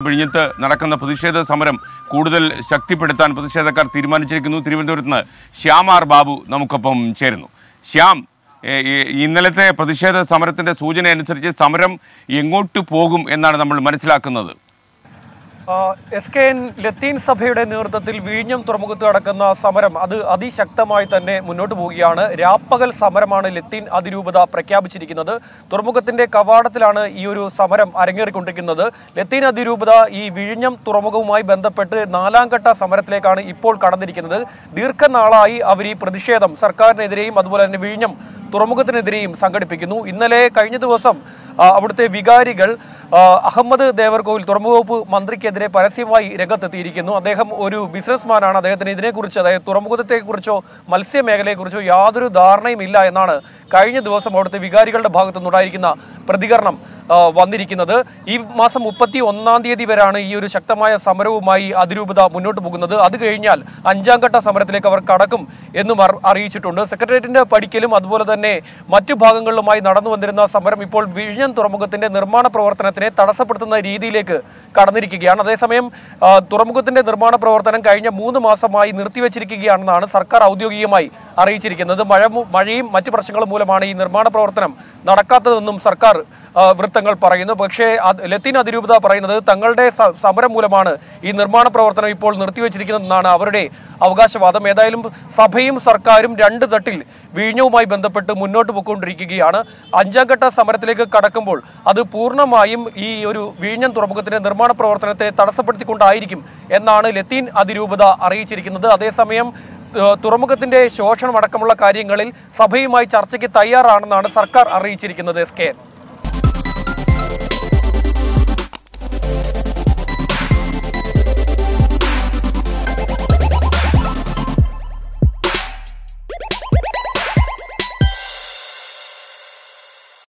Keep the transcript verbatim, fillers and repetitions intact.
Bridget Narakana Pudisha Samaram, Kudal Shakti Petan Pudishakar Tirman Chikinu Triventurna, Shyamar Babu, Namukapam Cherno. Shyam Inalete Padisha Samaratan Sujan and Serge Samaram Yengo to Pogum and Manasila Kanada. Escain Latin Subhead and Urtatil Vinium Tormukurakana Samaram Adi Adi Shaktamitane Munotubugiana Rapagal Samaramana Latin Adirubada Prakabichik another Tormukatinde Kavadatilana Euro Samaram Aranger Kuntik another Latin Adirubada E Vinium Tormukumai Banda Petre Nalankata Samaratlekana Ipol Kadarik another Dirka Nalai Avari Pradishadam Sarkar Nedream Madhul and Vinium Tormukatanedream Sangatipikinu Inale Kainidwasam Abute Vigarigal Ahmad Devarkul Tormupu Mandrike. Parasivai Regata Tirikino, they have Uru businessman and they had Nidre Kurcha, Tormukote Kurcho, Malse Megale Kurcho, Yadru, Darna, Mila and Anna, Kaina Dosam or the Vigarical Bhagatan Nuraikina, Pradigarnam, Vandirikinada, Eve Masamupati, Onandi Verana, Yuri Shaktamaya, Samaru, Mai Adruba, Munot Bugunada, Adganyal, Anjangata Samarateka Kadakum, Enumar Arichitunda, Secretary in the Padikilim Advola the Ne, Matu Bagangalomai, Nadanandrina, Samaripol Vision, Tormukatin, Nirmana Provatana, Tarasapatana, Ridi Lake, Kadanirikiana. Samem Tormukutan Dermana Protan and Kaina Muna Masamai Nurtiva Chirikiana, Sarkar Audio Yamai, Arichirik, another Maram Marim, Matipasangal Mulamani, Nirmana Protanam, Narakata Num Sarkar, Vertangal Parano, Bakshe, Latina Diruba Parana, Tangal Day, Samara Mulamana, in Nirmana Protan, Pol Nurtiva Chirikiana, our day, Avgashavada, Medailum, Sabhim, Sarkarim, Danda the Till, Vino Mai Bandapata Muno to Bukun Rikiana, Anjagata Samarataka Kadakambol, Adapurna Mayim, Euru, Vinian Tormukutan and Nirmana Protan. Tarasapatikum, and Nana Latin Adirubada, Arichirikin, the Adesamayam, Turmukatinde, Shoshan Matakamala Kari Galil, Sabhi my Charchiki Tayar and Sarkar Arichirikin the Scare.